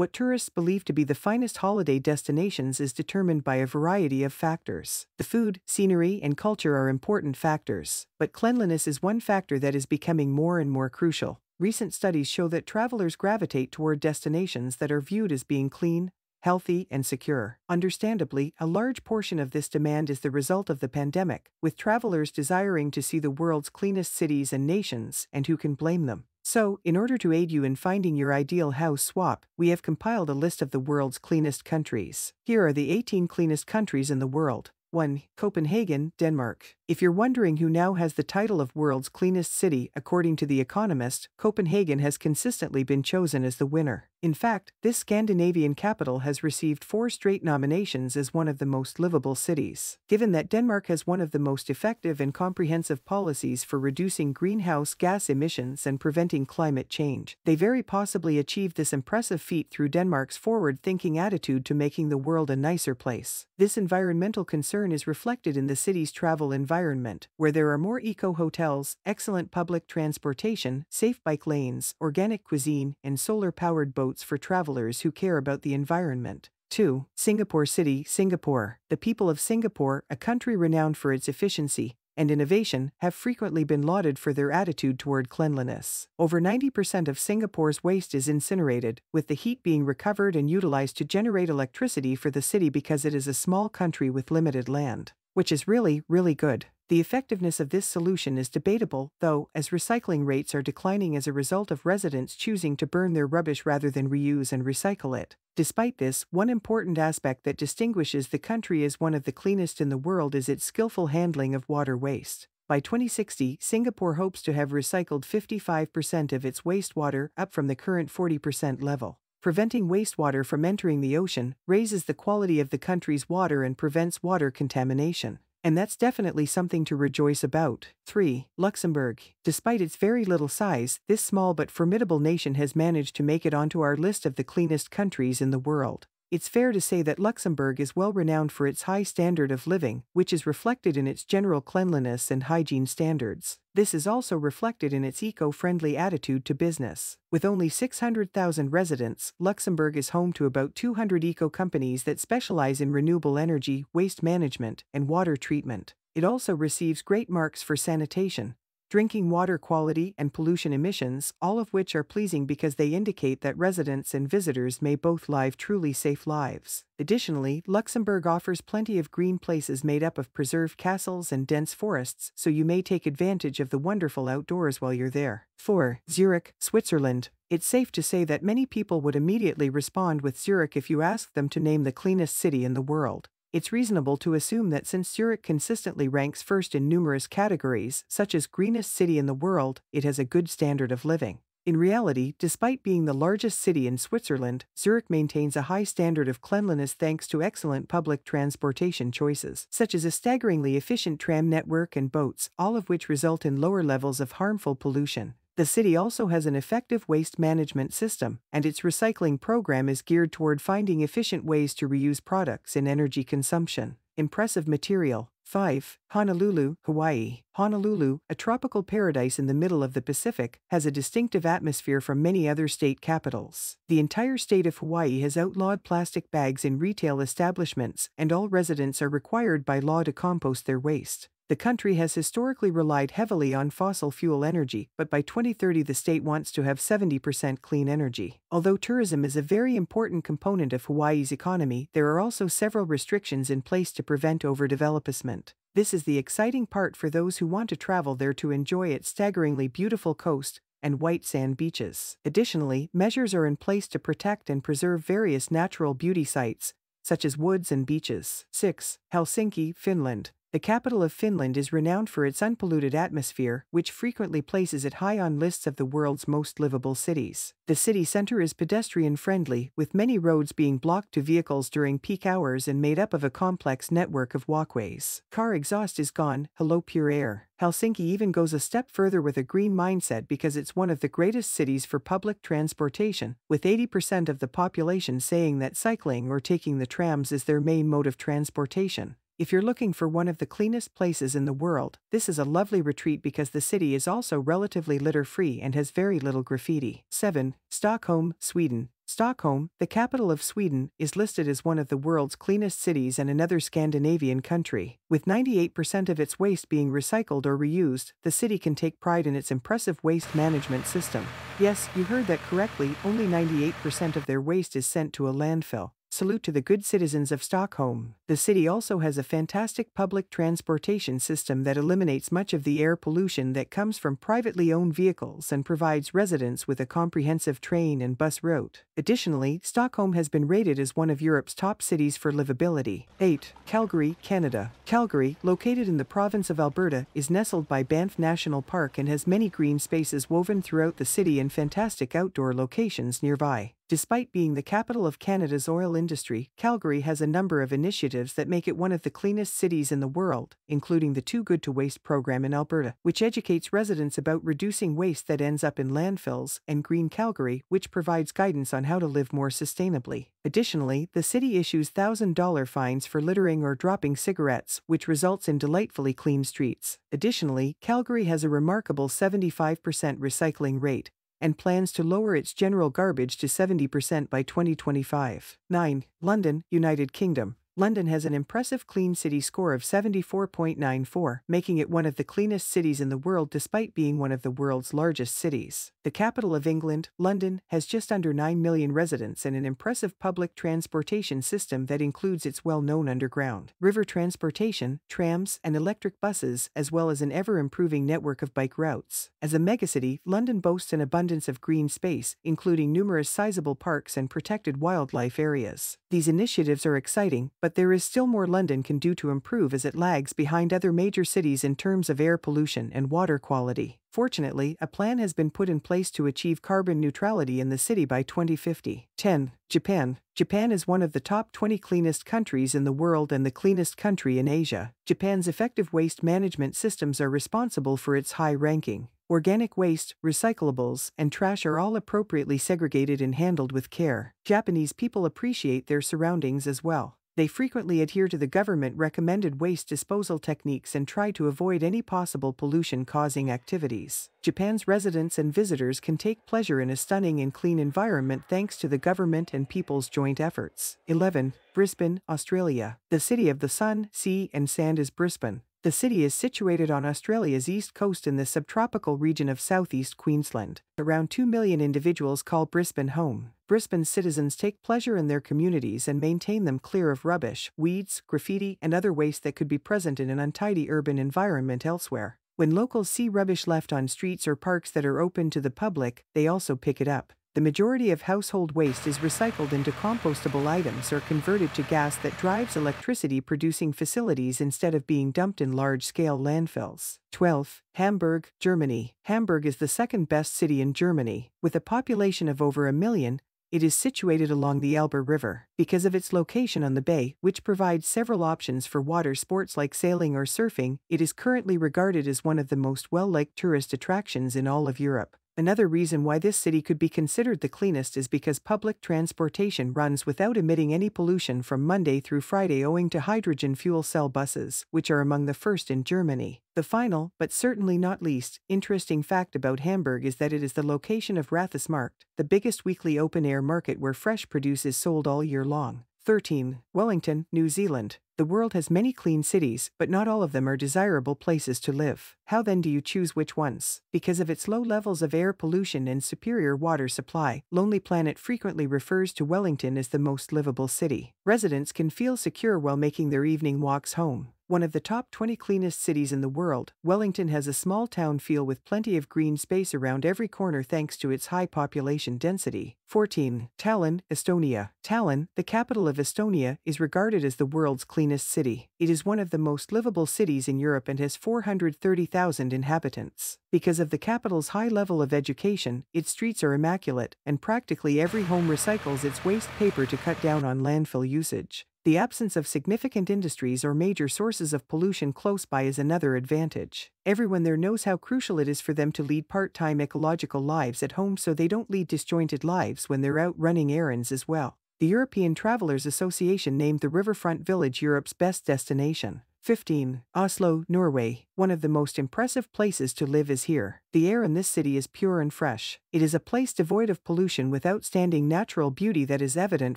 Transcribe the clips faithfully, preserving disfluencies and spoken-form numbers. What tourists believe to be the finest holiday destinations is determined by a variety of factors. The food, scenery, and culture are important factors, but cleanliness is one factor that is becoming more and more crucial. Recent studies show that travelers gravitate toward destinations that are viewed as being clean, healthy, and secure. Understandably, a large portion of this demand is the result of the pandemic, with travelers desiring to see the world's cleanest cities and nations, and who can blame them? So, in order to aid you in finding your ideal house swap, we have compiled a list of the world's cleanest countries. Here are the eighteen cleanest countries in the world. one. Copenhagen, Denmark. If you're wondering who now has the title of world's cleanest city, according to The Economist, Copenhagen has consistently been chosen as the winner. In fact, this Scandinavian capital has received four straight nominations as one of the most livable cities. Given that Denmark has one of the most effective and comprehensive policies for reducing greenhouse gas emissions and preventing climate change, they very possibly achieved this impressive feat through Denmark's forward-thinking attitude to making the world a nicer place. This environmental concern is reflected in the city's travel environment, where there are more eco-hotels, excellent public transportation, safe bike lanes, organic cuisine, and solar-powered boats for travelers who care about the environment. two. Singapore City, Singapore. The people of Singapore, a country renowned for its efficiency and innovation, have frequently been lauded for their attitude toward cleanliness. Over ninety percent of Singapore's waste is incinerated, with the heat being recovered and utilized to generate electricity for the city because it is a small country with limited land, which is really, really good. The effectiveness of this solution is debatable, though, as recycling rates are declining as a result of residents choosing to burn their rubbish rather than reuse and recycle it. Despite this, one important aspect that distinguishes the country as one of the cleanest in the world is its skillful handling of water waste. By twenty sixty, Singapore hopes to have recycled fifty-five percent of its wastewater, up from the current forty percent level. Preventing wastewater from entering the ocean raises the quality of the country's water and prevents water contamination. And that's definitely something to rejoice about. three. Luxembourg. Despite its very little size, this small but formidable nation has managed to make it onto our list of the cleanest countries in the world. It's fair to say that Luxembourg is well renowned for its high standard of living, which is reflected in its general cleanliness and hygiene standards. This is also reflected in its eco-friendly attitude to business. With only six hundred thousand residents, Luxembourg is home to about two hundred eco-companies that specialize in renewable energy, waste management, and water treatment. It also receives great marks for sanitation, drinking water quality, and pollution emissions, all of which are pleasing because they indicate that residents and visitors may both live truly safe lives. Additionally, Luxembourg offers plenty of green places made up of preserved castles and dense forests, so you may take advantage of the wonderful outdoors while you're there. four. Zurich, Switzerland. It's safe to say that many people would immediately respond with Zurich if you asked them to name the cleanest city in the world. It's reasonable to assume that since Zurich consistently ranks first in numerous categories, such as greenest city in the world, it has a good standard of living. In reality, despite being the largest city in Switzerland, Zurich maintains a high standard of cleanliness thanks to excellent public transportation choices, such as a staggeringly efficient tram network and boats, all of which result in lower levels of harmful pollution. The city also has an effective waste management system, and its recycling program is geared toward finding efficient ways to reuse products and energy consumption. Impressive material. five. Honolulu, Hawaii. Honolulu, a tropical paradise in the middle of the Pacific, has a distinctive atmosphere from many other state capitals. The entire state of Hawaii has outlawed plastic bags in retail establishments, and all residents are required by law to compost their waste. The country has historically relied heavily on fossil fuel energy, but by twenty thirty the state wants to have seventy percent clean energy. Although tourism is a very important component of Hawaii's economy, there are also several restrictions in place to prevent overdevelopment. This is the exciting part for those who want to travel there to enjoy its staggeringly beautiful coast and white sand beaches. Additionally, measures are in place to protect and preserve various natural beauty sites, such as woods and beaches. six. Helsinki, Finland. The capital of Finland is renowned for its unpolluted atmosphere, which frequently places it high on lists of the world's most livable cities. The city center is pedestrian-friendly, with many roads being blocked to vehicles during peak hours and made up of a complex network of walkways. Car exhaust is gone, hello pure air. Helsinki even goes a step further with a green mindset because it's one of the greatest cities for public transportation, with eighty percent of the population saying that cycling or taking the trams is their main mode of transportation. If you're looking for one of the cleanest places in the world, this is a lovely retreat because the city is also relatively litter-free and has very little graffiti. seven. Stockholm, Sweden. Stockholm, the capital of Sweden, is listed as one of the world's cleanest cities and another Scandinavian country. With ninety-eight percent of its waste being recycled or reused, the city can take pride in its impressive waste management system. Yes, you heard that correctly, only ninety-eight percent of their waste is sent to a landfill. Salute to the good citizens of Stockholm. The city also has a fantastic public transportation system that eliminates much of the air pollution that comes from privately owned vehicles and provides residents with a comprehensive train and bus route. Additionally, Stockholm has been rated as one of Europe's top cities for livability. eight. Calgary, Canada. Calgary, located in the province of Alberta, is nestled by Banff National Park and has many green spaces woven throughout the city and fantastic outdoor locations nearby. Despite being the capital of Canada's oil industry, Calgary has a number of initiatives that make it one of the cleanest cities in the world, including the Too Good to Waste program in Alberta, which educates residents about reducing waste that ends up in landfills, and Green Calgary, which provides guidance on how to live more sustainably. Additionally, the city issues one thousand dollar fines for littering or dropping cigarettes, which results in delightfully clean streets. Additionally, Calgary has a remarkable seventy-five percent recycling rate, and plans to lower its general garbage to seventy percent by twenty twenty-five. nine. London, United Kingdom. London has an impressive clean city score of seventy-four point nine four, making it one of the cleanest cities in the world despite being one of the world's largest cities. The capital of England, London, has just under nine million residents and an impressive public transportation system that includes its well-known underground river transportation, trams, and electric buses, as well as an ever-improving network of bike routes. As a megacity, London boasts an abundance of green space, including numerous sizable parks and protected wildlife areas. These initiatives are exciting, but But there is still more London can do to improve as it lags behind other major cities in terms of air pollution and water quality. Fortunately, a plan has been put in place to achieve carbon neutrality in the city by twenty fifty. ten. Japan. Japan is one of the top twenty cleanest countries in the world and the cleanest country in Asia. Japan's effective waste management systems are responsible for its high ranking. Organic waste, recyclables, and trash are all appropriately segregated and handled with care. Japanese people appreciate their surroundings as well. They frequently adhere to the government-recommended waste disposal techniques and try to avoid any possible pollution-causing activities. Japan's residents and visitors can take pleasure in a stunning and clean environment thanks to the government and people's joint efforts. eleven. Brisbane, Australia. The city of the sun, sea, and sand is Brisbane. The city is situated on Australia's east coast in the subtropical region of southeast Queensland. Around two million individuals call Brisbane home. Brisbane's citizens take pleasure in their communities and maintain them clear of rubbish, weeds, graffiti, and other waste that could be present in an untidy urban environment elsewhere. When locals see rubbish left on streets or parks that are open to the public, they also pick it up. The majority of household waste is recycled into compostable items or converted to gas that drives electricity-producing facilities instead of being dumped in large-scale landfills. twelve. Hamburg, Germany. Hamburg is the second-best city in Germany. With a population of over a million, it is situated along the Elbe River. Because of its location on the bay, which provides several options for water sports like sailing or surfing, it is currently regarded as one of the most well-liked tourist attractions in all of Europe. Another reason why this city could be considered the cleanest is because public transportation runs without emitting any pollution from Monday through Friday owing to hydrogen fuel cell buses, which are among the first in Germany. The final, but certainly not least, interesting fact about Hamburg is that it is the location of Rathausmarkt, the biggest weekly open-air market where fresh produce is sold all year long. thirteen. Wellington, New Zealand. The world has many clean cities, but not all of them are desirable places to live. How then do you choose which ones? Because of its low levels of air pollution and superior water supply, Lonely Planet frequently refers to Wellington as the most livable city. Residents can feel secure while making their evening walks home. One of the top twenty cleanest cities in the world, Wellington has a small town feel with plenty of green space around every corner thanks to its high population density. fourteen. Tallinn, Estonia. Tallinn, the capital of Estonia, is regarded as the world's cleanest city. It is one of the most livable cities in Europe and has four hundred thirty thousand inhabitants. Because of the capital's high level of education, its streets are immaculate, and practically every home recycles its waste paper to cut down on landfill usage. The absence of significant industries or major sources of pollution close by is another advantage. Everyone there knows how crucial it is for them to lead part-time ecological lives at home so they don't lead disjointed lives when they're out running errands as well. the European Travelers Association named the riverfront village Europe's best destination. fifteen. Oslo, Norway. One of the most impressive places to live is here. The air in this city is pure and fresh. It is a place devoid of pollution with outstanding natural beauty that is evident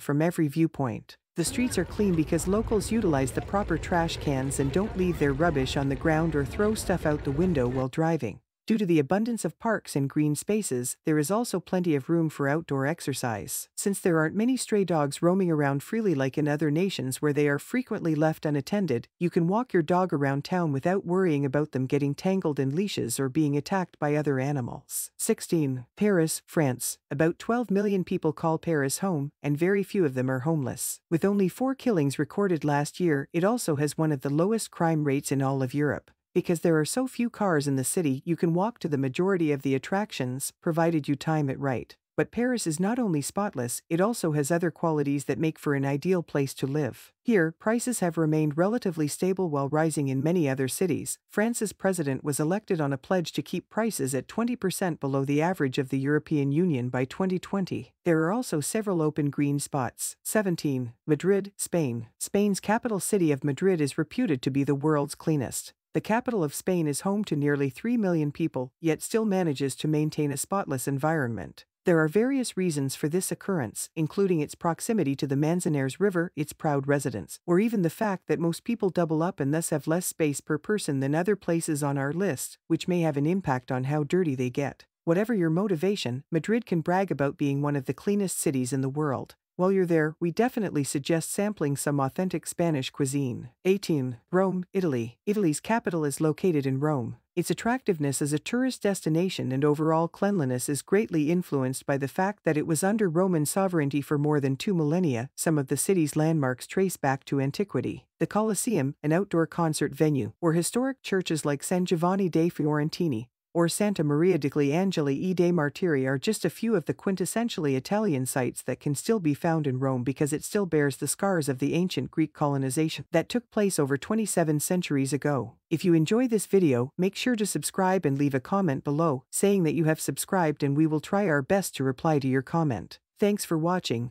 from every viewpoint. The streets are clean because locals utilize the proper trash cans and don't leave their rubbish on the ground or throw stuff out the window while driving. Due to the abundance of parks and green spaces, there is also plenty of room for outdoor exercise. Since there aren't many stray dogs roaming around freely like in other nations where they are frequently left unattended, you can walk your dog around town without worrying about them getting tangled in leashes or being attacked by other animals. sixteen. Paris, France. About twelve million people call Paris home, and very few of them are homeless. With only four killings recorded last year, it also has one of the lowest crime rates in all of Europe. Because there are so few cars in the city, you can walk to the majority of the attractions, provided you time it right. But Paris is not only spotless, it also has other qualities that make for an ideal place to live. Here, prices have remained relatively stable while rising in many other cities. France's president was elected on a pledge to keep prices at twenty percent below the average of the European Union by twenty twenty. There are also several open green spots. seventeen. Madrid, Spain. Spain's capital city of Madrid is reputed to be the world's cleanest. The capital of Spain is home to nearly three million people, yet still manages to maintain a spotless environment. There are various reasons for this occurrence, including its proximity to the Manzanares River, its proud residents, or even the fact that most people double up and thus have less space per person than other places on our list, which may have an impact on how dirty they get. Whatever your motivation, Madrid can brag about being one of the cleanest cities in the world. While you're there, we definitely suggest sampling some authentic Spanish cuisine. eighteen. Rome, Italy. Italy's capital is located in Rome. Its attractiveness as a tourist destination and overall cleanliness is greatly influenced by the fact that it was under Roman sovereignty for more than two millennia. Some of the city's landmarks trace back to antiquity. The Colosseum, an outdoor concert venue, or historic churches like San Giovanni dei Fiorentini, or Santa Maria degli Angeli e dei Martiri are just a few of the quintessentially Italian sites that can still be found in Rome because it still bears the scars of the ancient Greek colonization that took place over twenty-seven centuries ago. If you enjoy this video, make sure to subscribe and leave a comment below, saying that you have subscribed, and we will try our best to reply to your comment. Thanks for watching.